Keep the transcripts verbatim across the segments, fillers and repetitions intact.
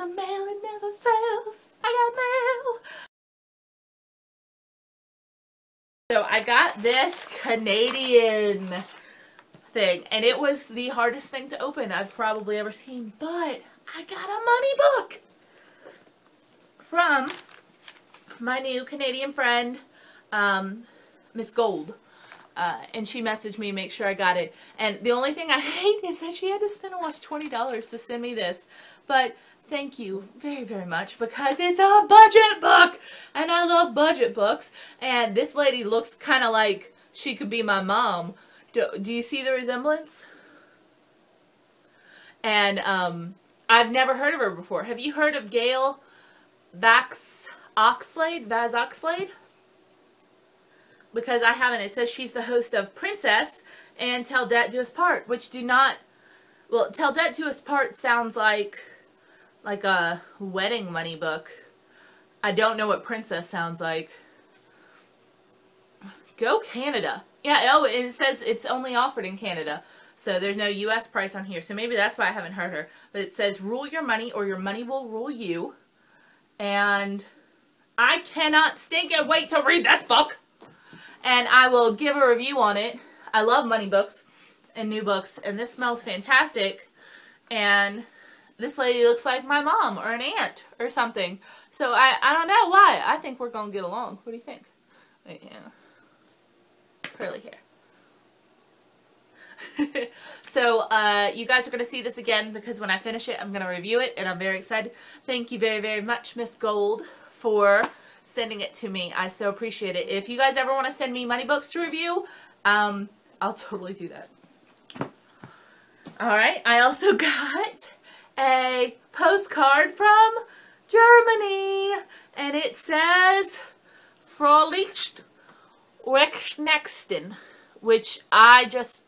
the mail, it never fails. I got mail. So I got this Canadian thing, and it was the hardest thing to open I've probably ever seen, but I got a money book from my new Canadian friend, um, Miss Gold, uh, and she messaged me, make sure I got it, and the only thing I hate is that she had to spend almost twenty dollars to send me this, but thank you very, very much, because it's a budget book, and I love budget books, and this lady looks kind of like she could be my mom. Do, do you see the resemblance? And um, I've never heard of her before. Have you heard of Gail Vaz-Oxlade? Vaz-Oxlade? Because I haven't. It says she's the host of Princess and Tell Debt Do Us Part, which do not... Well, Tell Debt Do Us Part sounds like... like a wedding money book. I don't know what Princess sounds like. Go Canada. Yeah, oh, it says it's only offered in Canada. So there's no U S price on here. So maybe that's why I haven't heard her. But it says rule your money or your money will rule you. And I cannot stinking wait to read this book. And I will give a review on it. I love money books and new books. And this smells fantastic. And... this lady looks like my mom or an aunt or something. So I, I don't know why. I think we're going to get along. What do you think? Wait, yeah. Curly hair. So uh, you guys are going to see this again, because when I finish it, I'm going to review it, and I'm very excited. Thank you very, very much, Miss Gold, for sending it to me. I so appreciate it. If you guys ever want to send me money books to review, um, I'll totally do that. All right. I also got... a postcard from Germany, and it says Fröhlich Weihnachten, which I just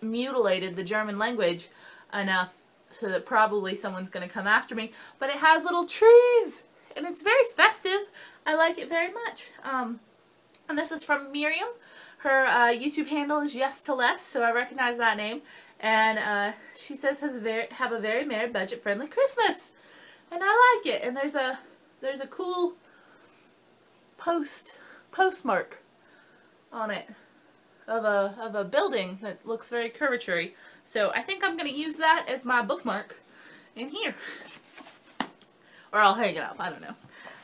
mutilated the German language enough so that probably someone's going to come after me, but it has little trees and it's very festive. I like it very much. Um, and this is from Miriam. Her uh, YouTube handle is Yes to Less, so I recognize that name. And uh, she says, has a very, have a very merry budget-friendly Christmas. And I like it. And there's a there's a cool post postmark on it of a of a building that looks very curvatory. So I think I'm gonna use that as my bookmark in here, or I'll hang it up. I don't know.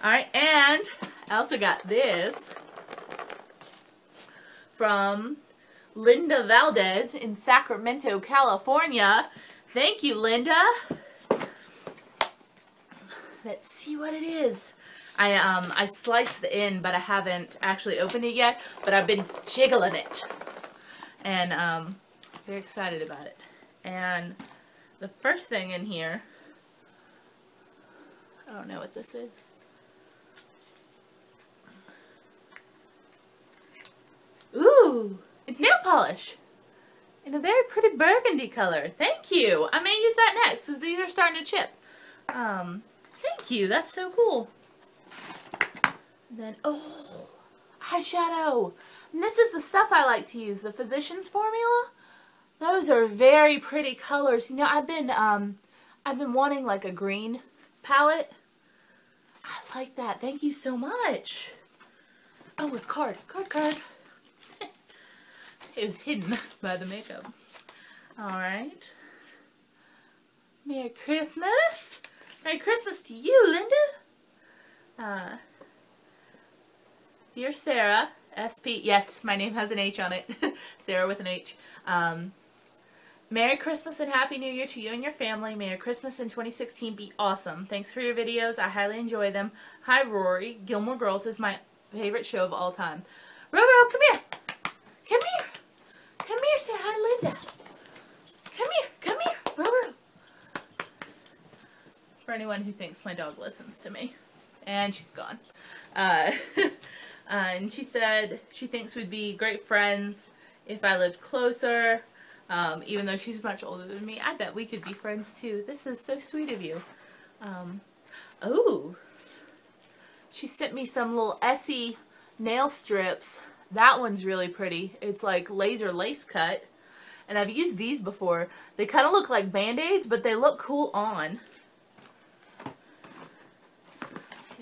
All right, and I also got this from Linda Valdez in Sacramento, California. Thank you, Linda. Let's see what it is. I um I sliced the end, but I haven't actually opened it yet, but I've been jiggling it. And um very excited about it. And the first thing in here, I don't know what this is. Ooh! It's nail polish in a very pretty burgundy color. Thank you. I may use that next because these are starting to chip. Um, thank you. That's so cool. And then, oh, eyeshadow. And this is the stuff I like to use, the Physician's Formula. Those are very pretty colors. You know, I've been, um, I've been wanting like a green palette. I like that. Thank you so much. Oh, a card, card, card. It was hidden by the makeup. Alright. Merry Christmas. Merry Christmas to you, Linda. Uh, dear Sarah, S P, yes, my name has an H on it. Sarah with an H. Um, Merry Christmas and Happy New Year to you and your family. Merry Christmas in twenty sixteen. Be awesome. Thanks for your videos. I highly enjoy them. Hi, Rory. Gilmore Girls is my favorite show of all time. Roro, come here. Come here. Come here, say hi, Linda. Come here, come here, Roro. For anyone who thinks my dog listens to me. And she's gone. Uh, and she said she thinks we'd be great friends if I lived closer. Um, even though she's much older than me, I bet we could be friends too. This is so sweet of you. Um, oh. She sent me some little Essie nail strips. That one's really pretty. It's like laser lace cut. And I've used these before. They kind of look like Band-Aids, but they look cool on.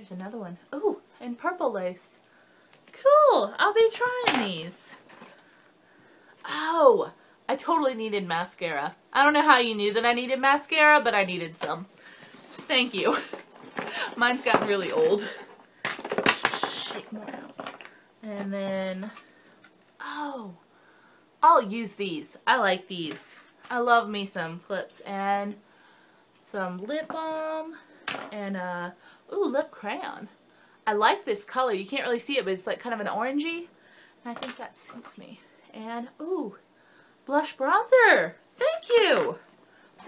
There's another one. Ooh, and purple lace. Cool. I'll be trying these. Oh, I totally needed mascara. I don't know how you knew that I needed mascara, but I needed some. Thank you. Mine's gotten really old. Shake more out. And then, oh, I'll use these. I like these. I love me some clips and some lip balm and uh, ooh, lip crayon. I like this color. You can't really see it, but it's like kind of an orangey. And I think that suits me. And ooh, blush bronzer. Thank you.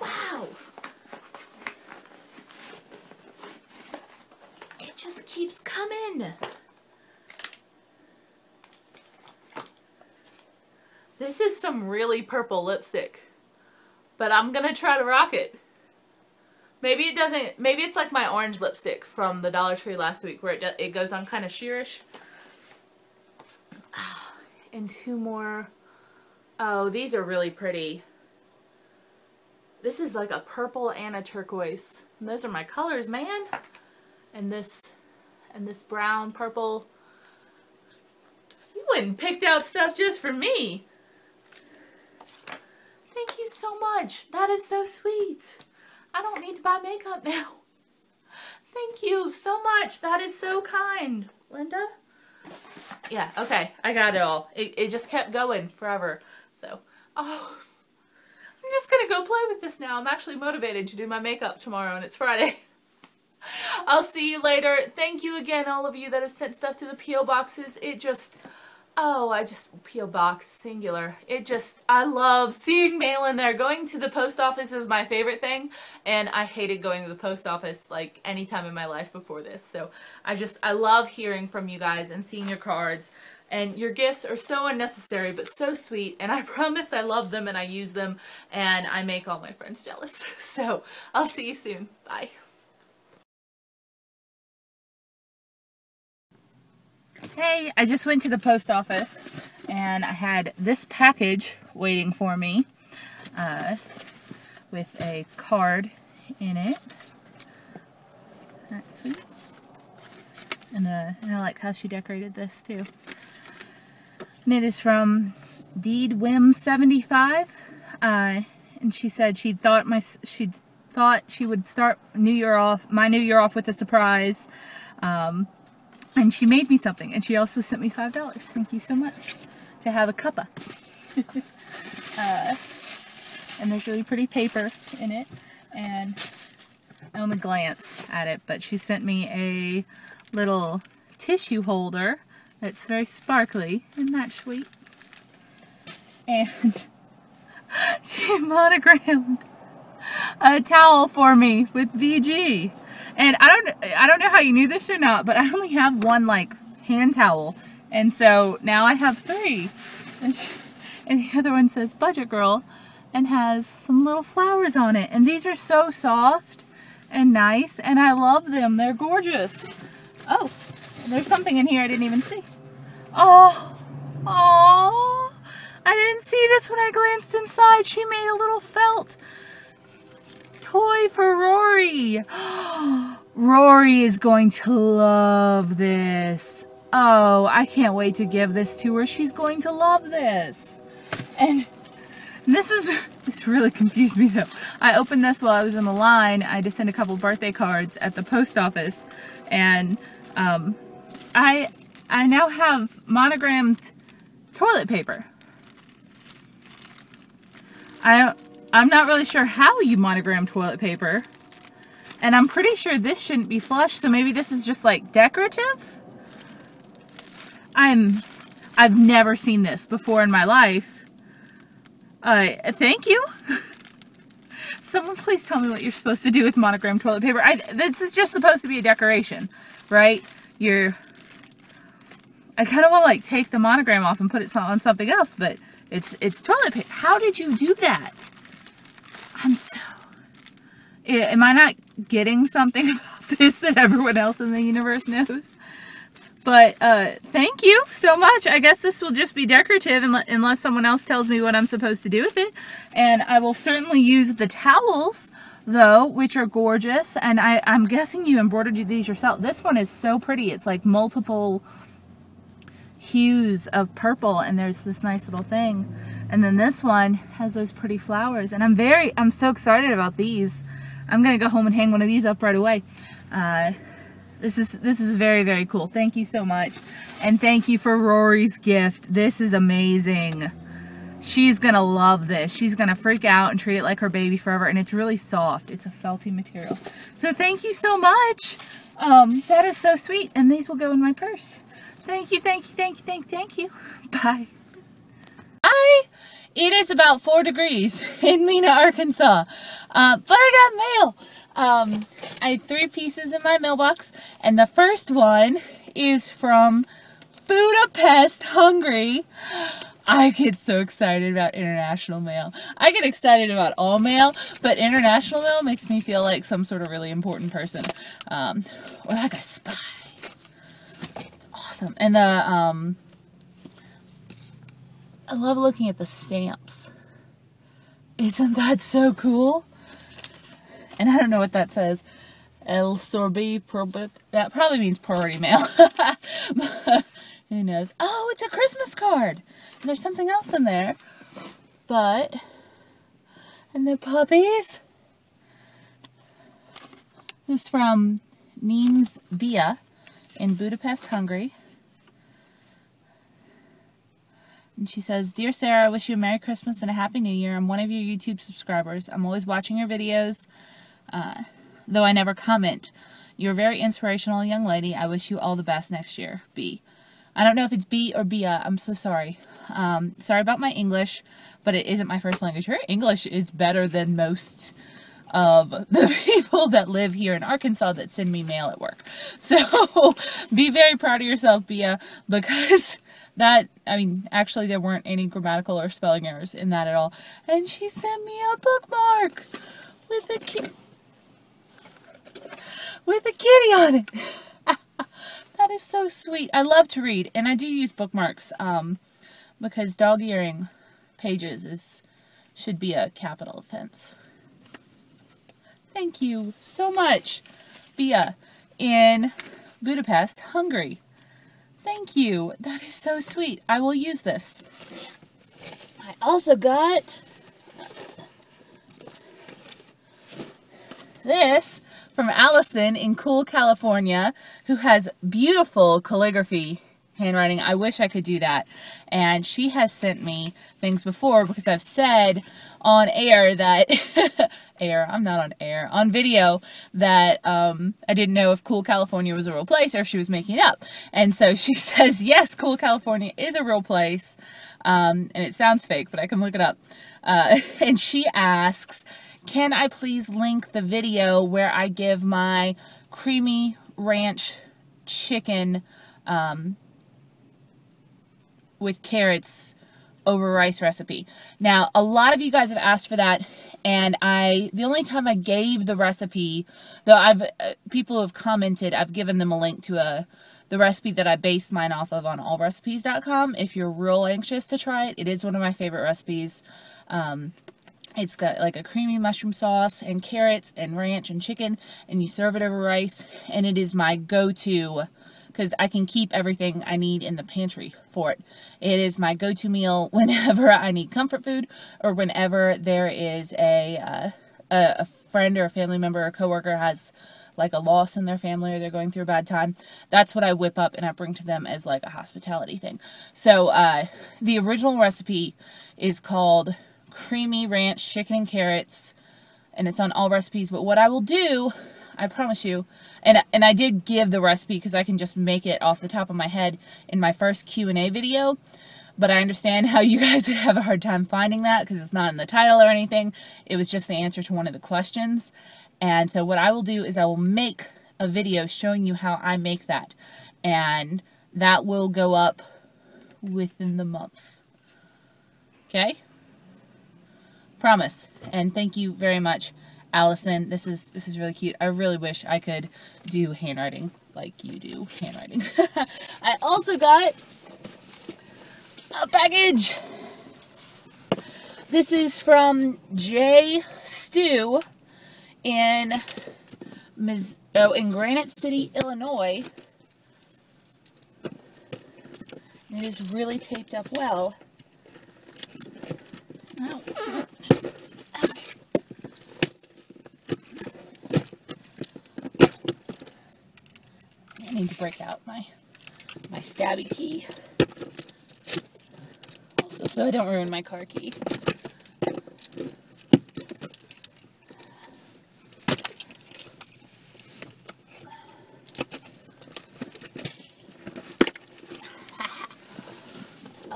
Wow. It just keeps coming. This is some really purple lipstick, but I'm gonna try to rock it. Maybe it doesn't, maybe it's like my orange lipstick from the Dollar Tree last week where it, do, it goes on kind of sheerish. And two more. Oh, these are really pretty. This is like a purple and a turquoise. And those are my colors, man. And this, and this brown, purple. You wouldn't picked out stuff just for me. Thank you so much. That is so sweet. I don't need to buy makeup now. Thank you so much. That is so kind, Linda. Yeah, okay. I got it all. It, it just kept going forever. So, oh, I'm just going to go play with this now. I'm actually motivated to do my makeup tomorrow and it's Friday. I'll see you later. Thank you again, all of you that have sent stuff to the P O boxes. It just, oh, I just, P O box, singular. It just, I love seeing mail in there. Going to the post office is my favorite thing. And I hated going to the post office like any time in my life before this. So I just, I love hearing from you guys and seeing your cards. And your gifts are so unnecessary, but so sweet. And I promise I love them and I use them. And I make all my friends jealous. So I'll see you soon. Bye. Hey, I just went to the post office and I had this package waiting for me uh, with a card in it. That's sweet. And, uh, and I like how she decorated this too. And it is from Deed Whim seventy-five, uh, and she said she thought my she thought she would start New Year off my New Year off with a surprise. Um, And she made me something, and she also sent me five dollars. Thank you so much. To have a cuppa. uh, and there's really pretty paper in it, and I only glance at it, but she sent me a little tissue holder that's very sparkly. Isn't that sweet? And she monogrammed a towel for me with V G. And I don't, I don't know how you knew this or not, but I only have one, like, hand towel. And so now I have three. And, she, and the other one says Budget Girl and has some little flowers on it. And these are so soft and nice, and I love them. They're gorgeous. Oh, there's something in here I didn't even see. Oh, oh, I didn't see this when I glanced inside. She made a little felt toy for Rory. Rory is going to love this. Oh, I can't wait to give this to her. She's going to love this. And this is, this really confused me though. I opened this while I was in the line. I had to send a couple birthday cards at the post office. And um, I, I now have monogrammed toilet paper. I don't, I'm not really sure how you monogram toilet paper. And I'm pretty sure this shouldn't be flush, so maybe this is just like decorative? I'm, I've never seen this before in my life. Uh, thank you. Someone please tell me what you're supposed to do with monogrammed toilet paper. I, this is just supposed to be a decoration, right? You're, I kind of want to like take the monogram off and put it on something else, but it's, it's toilet paper. How did you do that? I'm so... Am I not getting something about this that everyone else in the universe knows? But uh, thank you so much. I guess this will just be decorative unless someone else tells me what I'm supposed to do with it. And I will certainly use the towels though, which are gorgeous. And I, I'm guessing you embroidered these yourself. This one is so pretty. It's like multiple hues of purple, and there's this nice little thing. And then this one has those pretty flowers. And I'm very, I'm so excited about these. I'm gonna go home and hang one of these up right away. Uh, this is this is very, very cool. Thank you so much. And thank you for Rory's gift. This is amazing. She's gonna love this. She's gonna freak out and treat it like her baby forever. And it's really soft. It's a felty material. So thank you so much. Um, that is so sweet. And these will go in my purse. Thank you, thank you, thank you, thank you, thank you. Bye. Bye. It is about four degrees in Mena, Arkansas, uh, but I got mail. Um, I had three pieces in my mailbox, and the first one is from Budapest, Hungary. I get so excited about international mail. I get excited about all mail, but international mail makes me feel like some sort of really important person, um, or like a spy. It's awesome. And the, um, I love looking at the stamps. Isn't that so cool? And I don't know what that says. El Sorbi, that probably means priority mail. Who knows? Oh, it's a Christmas card. And there's something else in there. But, and the puppies. This is from Nimes Bia in Budapest, Hungary. And she says, "Dear Sarah, I wish you a Merry Christmas and a Happy New Year. I'm one of your YouTube subscribers. I'm always watching your videos, uh, though I never comment. You're a very inspirational young lady. I wish you all the best next year. B." I don't know if it's B or Bia. I'm so sorry. Um, sorry about my English, but it isn't my first language. Her English is better than most of the people that live here in Arkansas that send me mail at work. So be very proud of yourself, Bia, because... That, I mean, actually there weren't any grammatical or spelling errors in that at all. And she sent me a bookmark with a ki with a kitty on it. That is so sweet. I love to read, and I do use bookmarks um, because dog earing pages is should be a capital offense. Thank you so much, Bia, in Budapest, Hungary. Thank you. That is so sweet. I will use this. I also got this from Allison in Cool, California, who has beautiful calligraphy handwriting. I wish I could do that. And she has sent me things before because I've said on air that... air, I'm not on air, on video, that um, I didn't know if Cool California was a real place or if she was making it up. And so she says, yes, Cool California is a real place. Um, and it sounds fake, but I can look it up. Uh, and she asks, can I please link the video where I give my creamy ranch chicken um, with carrots over rice recipe? Now, a lot of you guys have asked for that, and I, the only time I gave the recipe, though I've, uh, people have commented, I've given them a link to a, the recipe that I based mine off of on all recipes dot com. If you're real anxious to try it, it is one of my favorite recipes. Um, it's got like a creamy mushroom sauce and carrots and ranch and chicken, and you serve it over rice, and it is my go-to, because I can keep everything I need in the pantry for it. It is my go-to meal whenever I need comfort food, or whenever there is a, uh, a friend or a family member or coworker has like a loss in their family, or they're going through a bad time. That's what I whip up and I bring to them as like a hospitality thing. So uh, the original recipe is called Creamy Ranch Chicken and Carrots, and it's on all recipes. But what I will do, I promise you, and, and I did give the recipe because I can just make it off the top of my head in my first Q and A video, but I understand how you guys would have a hard time finding that because it's not in the title or anything. It was just the answer to one of the questions. And so what I will do is I will make a video showing you how I make that, and that will go up within the month. Okay? Promise. And thank you very much, Allison. This is this is really cute. I really wish I could do handwriting like you do handwriting. I also got a package. This is from J Stew in Miz oh, in Granite City, Illinois. And it is really taped up well. Ow. Ow. I need to break out my my stabby key. Also, so I don't ruin my car key.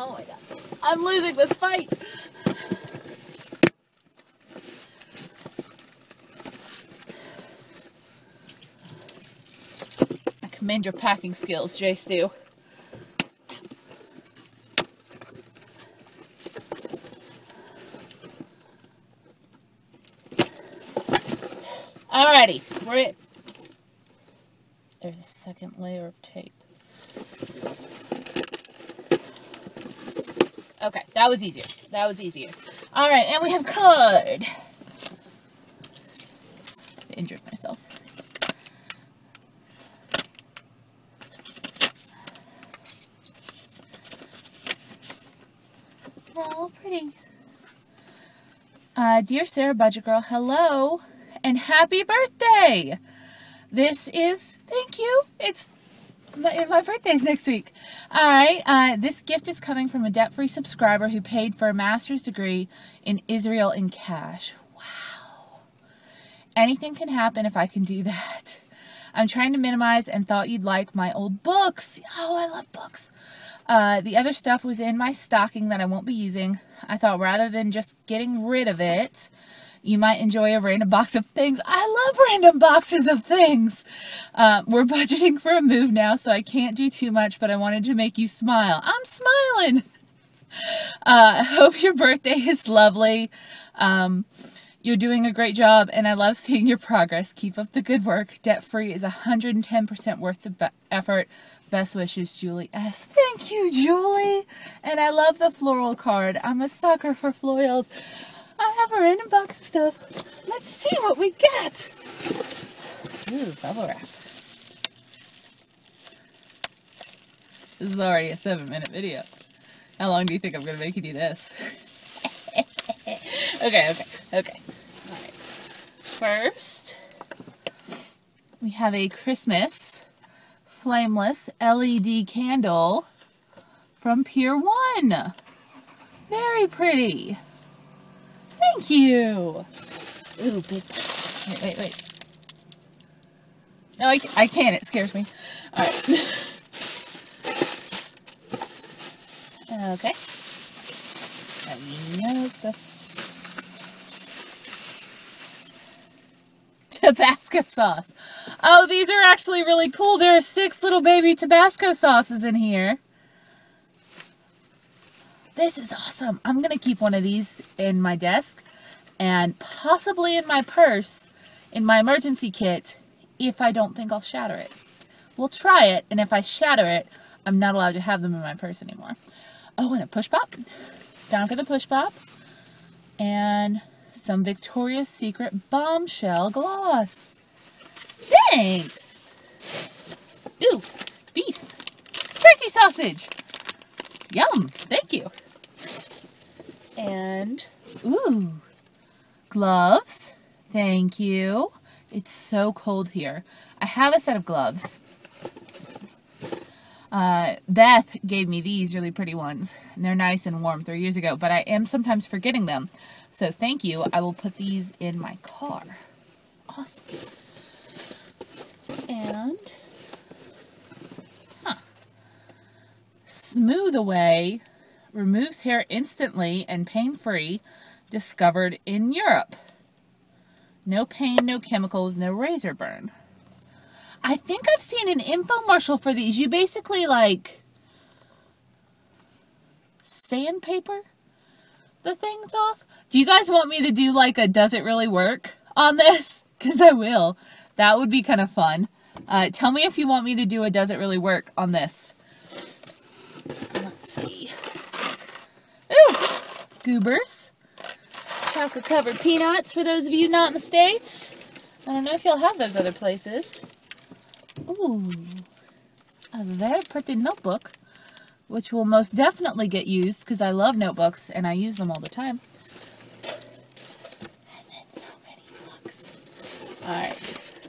Oh my god, I'm losing this fight! I commend your packing skills, J. Stu. Alrighty, we're it. There's a second layer of tape. Okay, that was easier. That was easier. All right, and we have card. I injured myself. Oh, pretty. Uh, Dear Sarah Budget Girl, hello and happy birthday. This is, thank you, it's My, my birthday's next week. Alright, uh, this gift is coming from a debt-free subscriber who paid for a master's degree in Israel in cash. Wow. Anything can happen if I can do that. I'm trying to minimize and thought you'd like my old books. Oh, I love books. Uh, the other stuff was in my stocking that I won't be using. I thought rather than just getting rid of it, you might enjoy a random box of things. I love random boxes of things. Uh, we're budgeting for a move now, so I can't do too much, but I wanted to make you smile. I'm smiling. I uh, hope your birthday is lovely. Um, you're doing a great job, and I love seeing your progress. Keep up the good work. Debt-free is one hundred ten percent worth the be effort. Best wishes, Julie S. Thank you, Julie. And I love the floral card. I'm a sucker for foils. I have a random box of stuff. Let's see what we get. Ooh, bubble wrap. This is already a seven minute video. How long do you think I'm gonna make you do this? Okay, okay, okay. All right. First, we have a Christmas flameless L E D candle from Pier One. Very pretty. Thank you. Ooh, big. Wait, wait, wait. No, I, I can't. It scares me. All right. Okay. Let me know stuff. Tabasco sauce. Oh, these are actually really cool. There are six little baby Tabasco sauces in here. This is awesome. I'm going to keep one of these in my desk and possibly in my purse, in my emergency kit, if I don't think I'll shatter it. We'll try it, and if I shatter it, I'm not allowed to have them in my purse anymore. Oh, and a push pop. Donka the push pop. And some Victoria's Secret bombshell gloss. Thanks! Ooh, beef. Turkey sausage. Yum, thank you. And, ooh, gloves, thank you. It's so cold here. I have a set of gloves. Uh, Beth gave me these really pretty ones, and they're nice and warm three years ago, but I am sometimes forgetting them. So thank you, I will put these in my car. Awesome. And Smooth Away removes hair instantly and pain-free, discovered in Europe. No pain, no chemicals, no razor burn. I think I've seen an infomercial for these. You basically like sandpaper the things off. Do you guys want me to do like a does it really work on this? Because I will. That would be kind of fun. Uh, tell me if you want me to do a does it really work on this. Let's see. Ooh! Goobers. Chocolate covered peanuts for those of you not in the States. I don't know if you'll have those other places. Ooh, a very pretty notebook, which will most definitely get used because I love notebooks and I use them all the time. And then so many books. Alright.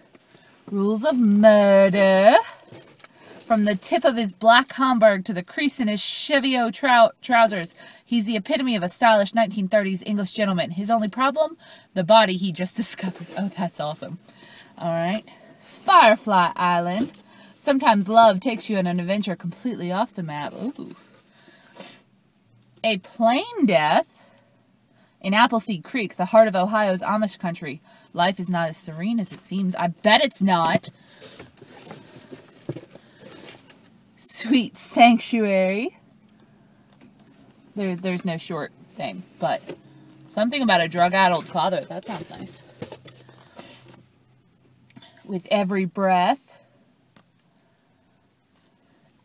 Rules of murder. From the tip of his black Homburg to the crease in his Cheviot trou trousers, he's the epitome of a stylish nineteen thirties English gentleman. His only problem? The body he just discovered. Oh, that's awesome. Alright. Firefly Island. Sometimes love takes you on an adventure completely off the map. Ooh. A plain death in Appleseed Creek, the heart of Ohio's Amish country. Life is not as serene as it seems. I bet it's not. Sweet sanctuary. There, there's no short thing, but something about a drug-addled father. That sounds nice. With every breath.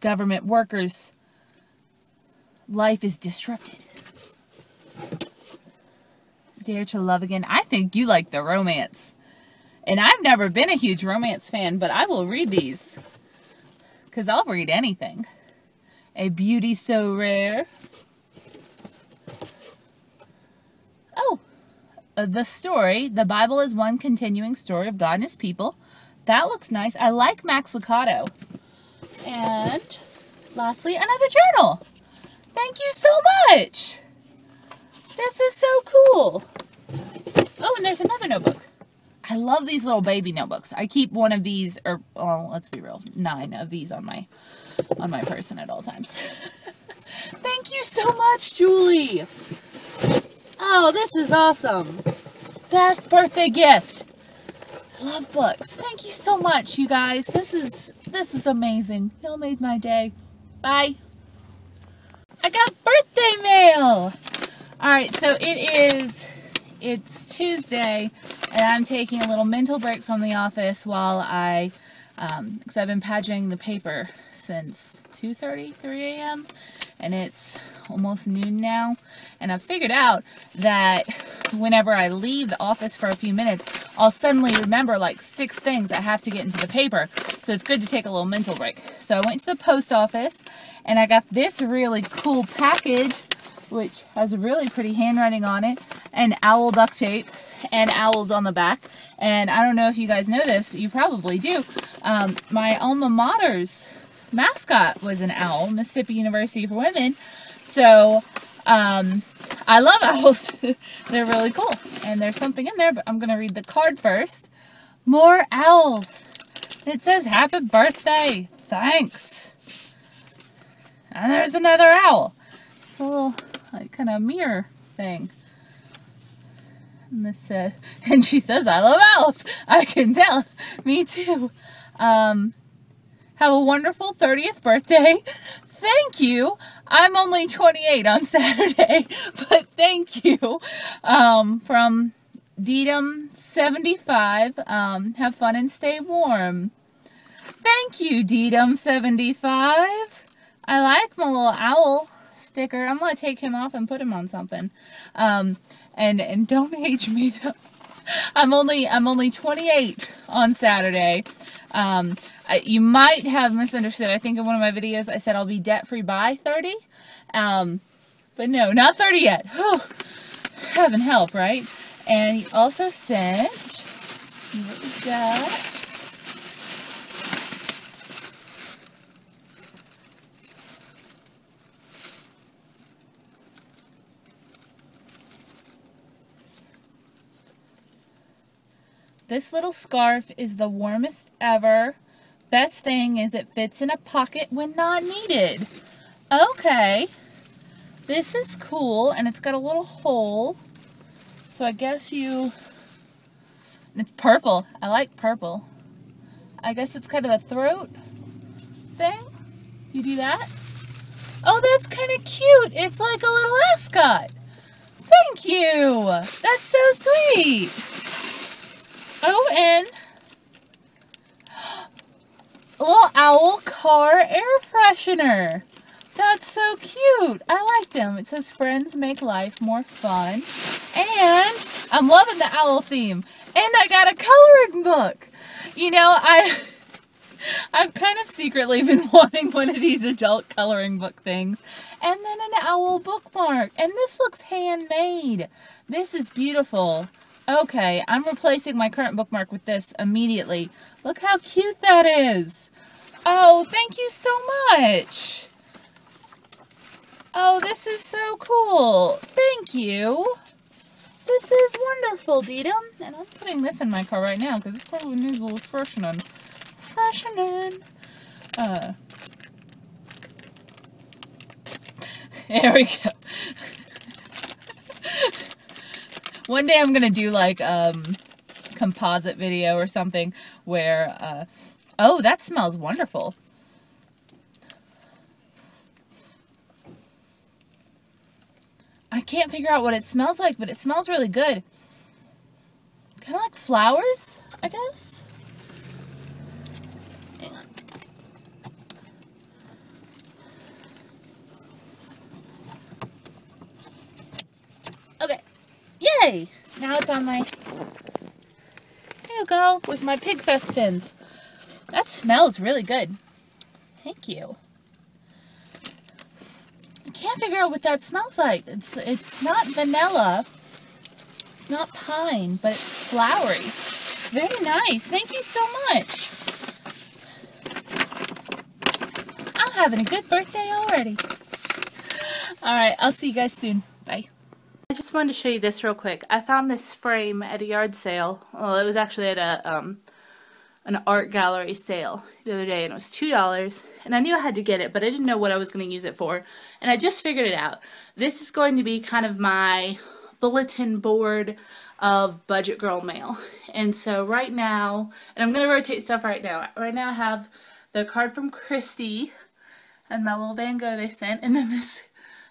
Government workers' life is disrupted. Dare to love again. I think you like the romance. And I've never been a huge romance fan, but I will read these. Because I'll read anything. A beauty so rare. Oh, the story. The Bible is one continuing story of God and his people. That looks nice. I like Max Lucado. And lastly, another journal. Thank you so much. This is so cool. Oh, and there's another notebook. I love these little baby notebooks. I keep one of these, or well, let's be real, nine of these on my on my person at all times. Thank you so much, Julie. Oh, this is awesome. Best birthday gift. I love books. Thank you so much, you guys. This is this is amazing. Y'all made my day. Bye. I got birthday mail. All right, so it is it's Tuesday, and I'm taking a little mental break from the office while I um because I've been paginating the paper since two thirty, three A M and it's almost noon now, and I've figured out that whenever I leave the office for a few minutes, I'll suddenly remember like six things that have to get into the paper, so it's good to take a little mental break. So I went to the post office, and I got this really cool package, which has a really pretty handwriting on it, and owl duct tape, and owls on the back. And I don't know if you guys know this, you probably do, um, my alma mater's mascot was an owl, Mississippi University for Women, so um, I love owls. They're really cool, and there's something in there, but I'm going to read the card first. More owls. It says, happy birthday. Thanks. And there's another owl. It's a little, like, kind of mirror thing. And this says, uh, and she says, I love owls. I can tell. Me too. Um, have a wonderful thirtieth birthday. Thank you. I'm only twenty-eight on Saturday, but thank you. Um, from Dedum seventy-five, um, have fun and stay warm. Thank you, Dedum seventy-five. I like my little owl sticker. I'm going to take him off and put him on something. Um, and, and don't age me though. I'm only, I'm only twenty-eight on Saturday. Um, I, you might have misunderstood. I think in one of my videos I said I'll be debt-free by thirty. Um, but no, not thirty yet. Whew. Heaven help, right? And he also sent, see what we got. This little scarf is the warmest ever. Best thing is it fits in a pocket when not needed. Okay. This is cool, and it's got a little hole. So I guess you... It's purple. I like purple. I guess it's kind of a throat thing. You do that. Oh, that's kind of cute. It's like a little ascot. Thank you. That's so sweet. Oh, and a little owl car air freshener. That's so cute. I like them. It says friends make life more fun. And I'm loving the owl theme. And I got a coloring book. You know, I, I've kind of secretly been wanting one of these adult coloring book things. And then an owl bookmark. And this looks handmade. This is beautiful. Okay, I'm replacing my current bookmark with this immediately. Look how cute that is. Oh, thank you so much. Oh, this is so cool. Thank you. This is wonderful, Deedum. And I'm putting this in my car right now because it probably needs a little freshening. Freshening. Uh, there we go. One day I'm going to do like a um, composite video or something where, uh, oh, that smells wonderful. I can't figure out what it smells like, but it smells really good. Kind of like flowers, I guess. Hang on. Okay. Yay! Now it's on my... There you go, with my pig fest pins. That smells really good. Thank you. I can't figure out what that smells like. It's it's not vanilla. It's not pine, but it's flowery. It's very nice. Thank you so much. I'm having a good birthday already. Alright, I'll see you guys soon. Bye. I just wanted to show you this real quick. I found this frame at a yard sale. Well, it was actually at a... um. an art gallery sale the other day, and it was two dollars, and I knew I had to get it, but I didn't know what I was going to use it for, and I just figured it out. This is going to be kind of my bulletin board of Budget Girl mail. And so right now, and I'm going to rotate stuff right now. Right now I have the card from Christy and my little Van Gogh they sent, and then this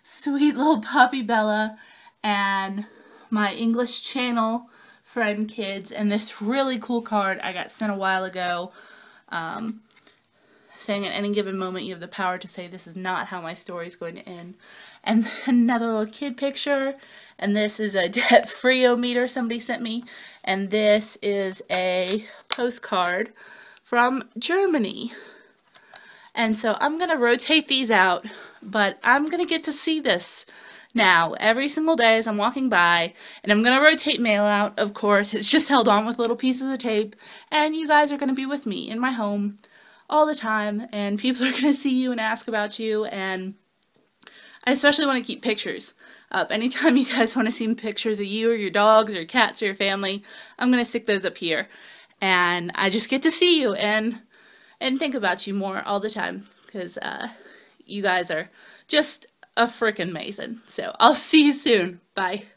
sweet little Poppy Bella and my English Channel friend kids, and this really cool card I got sent a while ago um, saying at any given moment you have the power to say this is not how my story is going to end. And another little kid picture, and this is a debt-free-o-meter somebody sent me, and this is a postcard from Germany. And so I'm gonna rotate these out, but I'm gonna get to see this now, every single day as I'm walking by, and I'm going to rotate mail out, of course. It's just held on with little pieces of tape, and you guys are going to be with me in my home all the time, and people are going to see you and ask about you, and I especially want to keep pictures up. Anytime you guys want to see pictures of you or your dogs or your cats or your family, I'm going to stick those up here, and I just get to see you and, and think about you more all the time, because uh, you guys are just... a freaking amazing. So I'll see you soon. Bye.